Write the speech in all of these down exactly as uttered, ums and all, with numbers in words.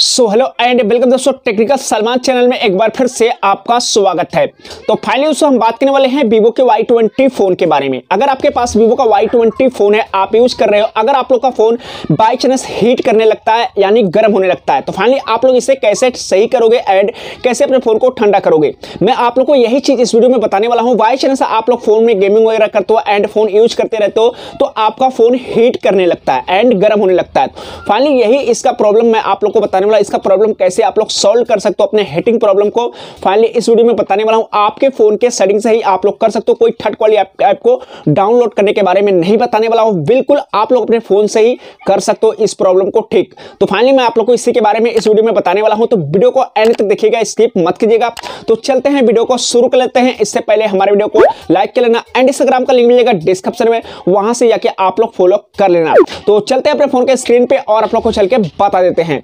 So hello and welcome दोस्तों, technical Salman channel में एक बार फिर से आपका स्वागत है। तो फाइनली दोस्तों हम बात करने वाले हैं वीवो के वाई ट्वेंटी फोन के बारे में। अगर आपके पास वीवो का वाई ट्वेंटी फोन है, आप यूज कर रहे हो, अगर आप लोग का फोन बाई चांस हीट करने लगता है यानी गर्म होने लगता है, तो फाइनली आप लोग इसे कैसे सही करोगे एंड कैसे अपने फोन को ठंडा करोगे, मैं आप लोग को यही चीज इस वीडियो में बताने वाला हूँ। बाई चांस आप लोग फोन में गेमिंग वगैरह करते हो एंड फोन यूज करते रहते हो तो आपका फोन हीट करने लगता है एंड गर्म होने लगता है। फाइनली यही इसका प्रॉब्लम मैं आप लोग को बताने वाला, इसका प्रॉब्लम कैसे आप लोग सॉल्व कर सकते हो अपने हीटिंग प्रॉब्लम को, फाइनली इस वीडियो में बताने वाला हूं। आपके फोन के सेटिंग से ही आप लोग कर सकते हो, कोई थर्ड क्वालिटी ऐप ऐप को डाउनलोड करने के बारे में नहीं बताने वाला हूं, बिल्कुल आप लोग अपने फोन से ही कर सकते हो इस प्रॉब्लम को ठीक। तो फाइनली मैं आप लोग को इसी के बारे में इस वीडियो में बताने वाला हूं, तो वीडियो को एंड तक देखिएगा, स्किप मत कीजिएगा। तो चलते हैं वीडियो को शुरू कर लेते हैं। इससे पहले हमारे वीडियो को लाइक कर लेना एंड इंस्टाग्राम का लिंक मिलेगा डिस्क्रिप्शन में, वहां से जाके आप लोग फॉलो कर लेना। तो चलते हैं अपने फोन के स्क्रीन पे और आप लोग को चल के बता देते हैं।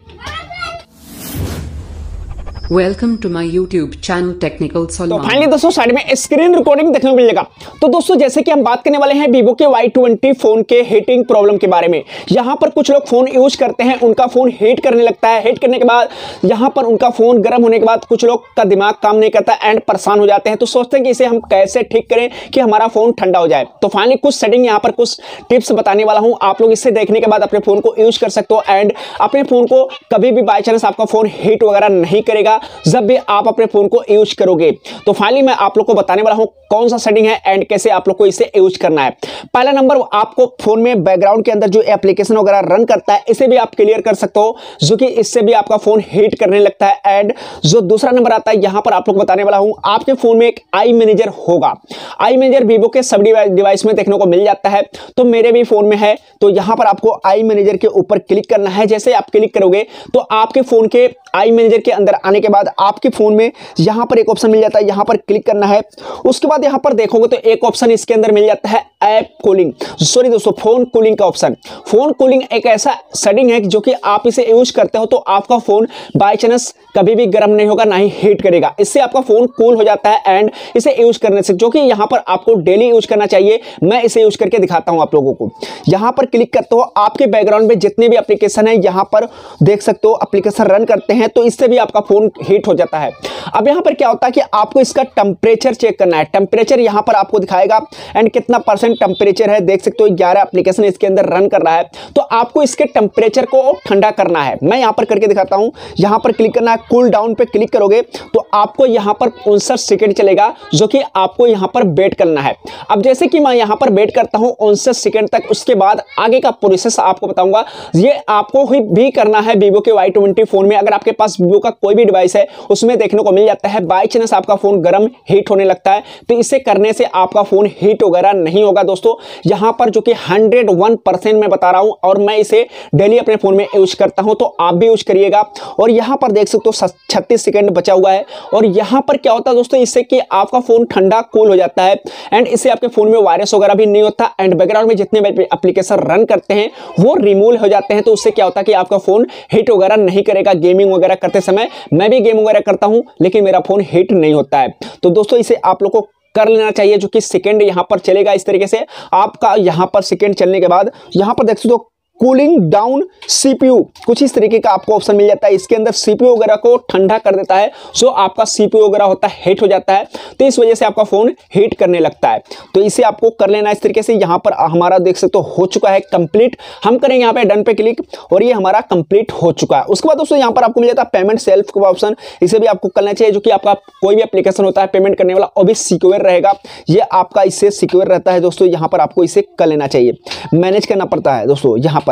Welcome to my YouTube channel technical Salman. तो फाइनली दोस्तों साइड में स्क्रीन रिकॉर्डिंग देखने को मिलेगा। तो दोस्तों जैसे कि हम बात करने वाले हैं वीवो के वाई ट्वेंटी फोन के हीटिंग प्रॉब्लम के बारे में। यहाँ पर कुछ लोग फोन यूज करते हैं, उनका फोन हीट करने लगता है, हीट करने के बाद यहाँ पर उनका फोन गर्म होने के बाद कुछ लोग का दिमाग काम नहीं करता एंड परेशान हो जाते हैं। तो सोचते हैं कि इसे हम कैसे ठीक करें कि हमारा फोन ठंडा हो जाए। तो फाइनली कुछ सेटिंग यहाँ पर कुछ टिप्स बताने वाला हूँ, आप लोग इससे देखने के बाद अपने फोन को यूज कर सकते हो एंड अपने फोन को कभी भी बाई चांस आपका फोन हीट वगैरह नहीं करेगा जब भी आप अपने फोन को यूज करोगे। तो फाइनली मैं आप लोग को बताने वाला हूं कौन सा सेटिंग है एंड कैसे आप लोग को इसे यूज करना है। पहला नंबर, आपको फोन में बैकग्राउंड के अंदर जो एप्लीकेशन वगैरह रन करता है इसे भी आप क्लियर कर सकते हो, जो कि इससे भी आपका फोन हीट करने लगता है। एंड जो दूसरा नंबर आता है यहां पर आप लोग बताने वाला हूं, आपके फोन में एक आई मैनेजर होगा। आई मैनेजर वीवो के सब डिवाइस में देखने को मिल जाता है, तो मेरे भी फोन में है। तो यहां पर आपको आई मैनेजर के ऊपर क्लिक करना है। जैसे आप क्लिक करोगे तो आपके फोन के आई मैनेजर के अंदर आने के बाद आपके फोन में यहां पर एक ऑप्शन मिल जाता है, यहां पर क्लिक करना है। उसके बाद यहां पर देखोगे तो एक ऑप्शन इसके अंदर मिल जाता है ऐप कूलिंग, सॉरी दोस्तों फोन कूलिंग का ऑप्शन। फोन कूलिंग एक ऐसा सेटिंग है जो कि आप इसे यूज करते हो तो आपका फोन बाय चांस कभी भी गर्म नहीं होगा, ना ही हीट करेगा। इससे आपका फोन कूल हो जाता है एंड इसे यूज करने से, जो कि यहां पर आपको डेली यूज करना चाहिए, मैं इसे यूज करके दिखाता हूं आप लोगों को। यहां पर क्लिक करते हो, आपके बैकग्राउंड में जितने भी एप्लीकेशन है यहां पर देख सकते हो, एप्लीकेशन रन करते हैं, तो इससे भी आपका फोन हीट हो जाता है। अब यहां पर क्या होता है कि आपको इसका टेंपरेचर चेक करना है। टेंपरेचर यहां पर आपको दिखाएगा एंड कितना परसेंट टेंपरेचर है, देख सकते हो ग्यारह एप्लीकेशन इसके अंदर रन कर रहा है। तो आपको इसके टेंपरेचर को ठंडा करना है, मैं यहां पर करके दिखाता हूं। यहां पर क्लिक करना है, कूल डाउन पे क्लिक करोगे तो आपको यहां पर उनसठ सेकंड चलेगा, जो कि आपको यहां पर वेट करना है। अब जैसे कि मैं यहां पर वेट करता हूं उनसठ सेकंड तक, उसके बाद आगे का प्रोसेस आपको बताऊंगा। ये आपको भी करना है वीवो के वाई ट्वेंटी फोन में। अगर आपके पास वीवो का कोई भी डिवाइस है उसमें देखने को मिल जाता है बाय चांस आपका फोन गर्म हीट होने लगता है, तो इसे करने से आपका फोन हीट वगैरह नहीं होगा दोस्तों। यहां पर जो कि एक सौ एक परसेंट मैं बता रहा हूं और मैं इसे डेली अपने फोन में यूज करता हूं, तो आप भी यूज करिएगा। और यहां पर देख सकते हो छत्तीस सेकंड बचा हुआ है। और यहां पर क्या होता है दोस्तों, इससे कि आपका फोन ठंडा कूल हो जाता है एंड इससे आपके फोन में वायरस वगैरह भी नहीं होता एंड बैकग्राउंड में जितने भी एप्लीकेशन रन करते हैं वो रिमूव हो जाते हैं। तो उससे क्या होता है कि आपका फोन हीट वगैरह नहीं करेगा। गेमिंग वगैरह करते समय मैं भी गेम वगैरह करता हूं लेकिन मेरा फोन हीट नहीं होता है। तो दोस्तों इसे आप लोग को कर लेना चाहिए, जो कि सेकंड यहां पर चलेगा। इस तरीके से आपका यहां पर सेकंड चलने के बाद यहां पर देख सकते हो कूलिंग डाउन सीपीयू, कुछ इस तरीके का आपको ऑप्शन मिल जाता है। इसके अंदर सीपीयू वगैरह को ठंडा कर देता है, सो आपका सीपीयू वगैरह होता है हीट हो जाता है, तो इस वजह से आपका फोन हीट करने लगता है। तो इसे आपको कर लेना इस तरीके से। यहाँ पर हमारा देख सकते हो हो चुका है कंप्लीट, हम करेंगे यहाँ पे डन पे क्लिक और ये हमारा कंप्लीट हो चुका है। उसके बाद दोस्तों यहाँ पर आपको मिल जाता है पेमेंट सेल्फ का ऑप्शन, इसे भी आपको करना चाहिए, जो कि आपका कोई भी एप्लीकेशन होता है पेमेंट करने वाला वो भी सिक्योर रहेगा, ये आपका इससे सिक्योर रहता है दोस्तों। यहाँ पर आपको इसे कर लेना चाहिए, मैनेज करना पड़ता है दोस्तों यहाँ पर।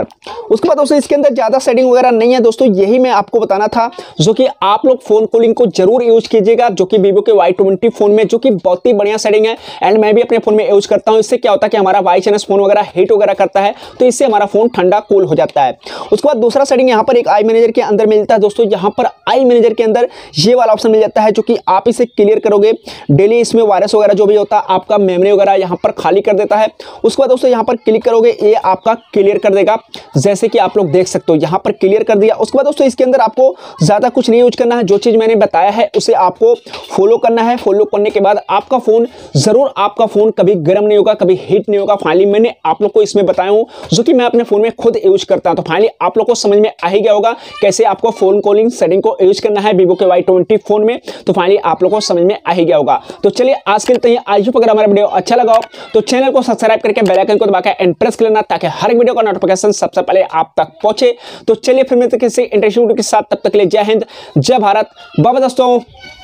उसके बाद दोस्तों इसके अंदर ज्यादा सेटिंग वगैरह नहीं है दोस्तों, यही मैं आपको बताना था, जो कि आप लोग फोन कूलिंग को जरूर यूज कीजिएगा, जो कि वीवो के वाई ट्वेंटी फोन में, जो कि बहुत ही बढ़िया सेटिंग है एंड मैं भी अपने फोन में यूज करता हूं। इससे क्या होता है कि हमारा बाई चांस फोन वगैरह हीट वगैरह करता है, तो इससे हमारा फोन ठंडा कूल हो जाता है। उसके बाद दूसरा सेटिंग यहाँ पर एक आई मैनेजर के अंदर मिलता है दोस्तों। यहाँ पर आई मैनेजर के अंदर ये वाला ऑप्शन मिल जाता है, जो कि आप इसे क्लियर करोगे डेली, इसमें वायरस वगैरह जो भी होता है आपका मेमोरी वगैरह यहाँ पर खाली कर देता है। उसके बाद दोस्तों यहाँ पर क्लिक करोगे, ये आपका क्लियर कर देगा। जैसे कि आप लोग देख सकते हो यहाँ पर क्लियर कर दिया। उसके बाद दोस्तों इसके अंदर आपको ज़्यादा कुछ नहीं यूज करना है, जो चीज़ मैंने बताया है उसे आपको फॉलो करना है। फॉलो करने के बाद आपका फ़ोन ज़रूर आपका फ़ोन कभी गर्म नहीं होगा, कभी हीट नहीं होगा। फाइनली मैंने आप लोग को इसमें बताया हूँ जो कि मैं अपने फ़ोन में खुद यूज करता हूँ। तो फाइनली आप लोग को समझ में आ ही गया होगा कैसे आपको फ़ोन कॉलिंग सेटिंग को यूज करना है वीवो के वाई ट्वेंटी फ़ोन में। तो फाइनली आप लोग को समझ में आ ही गया होगा। तो चलिए आज के लिए आज भी अगर हमारा वीडियो अच्छा लगा हो तो चैनल को सब्सक्राइब करके बेल आइकन को दबाकर एंड प्रेस कर लेना ताकि हर एक वीडियो का नोटिफिकेशन सबसे पहले आप तक पहुंचे। तो चलिए फिर मिलते हैं किसी इंटरेस्टिंग वीडियो के साथ, तब तक के लिए जय हिंद जय भारत। बाय बाय दोस्तों।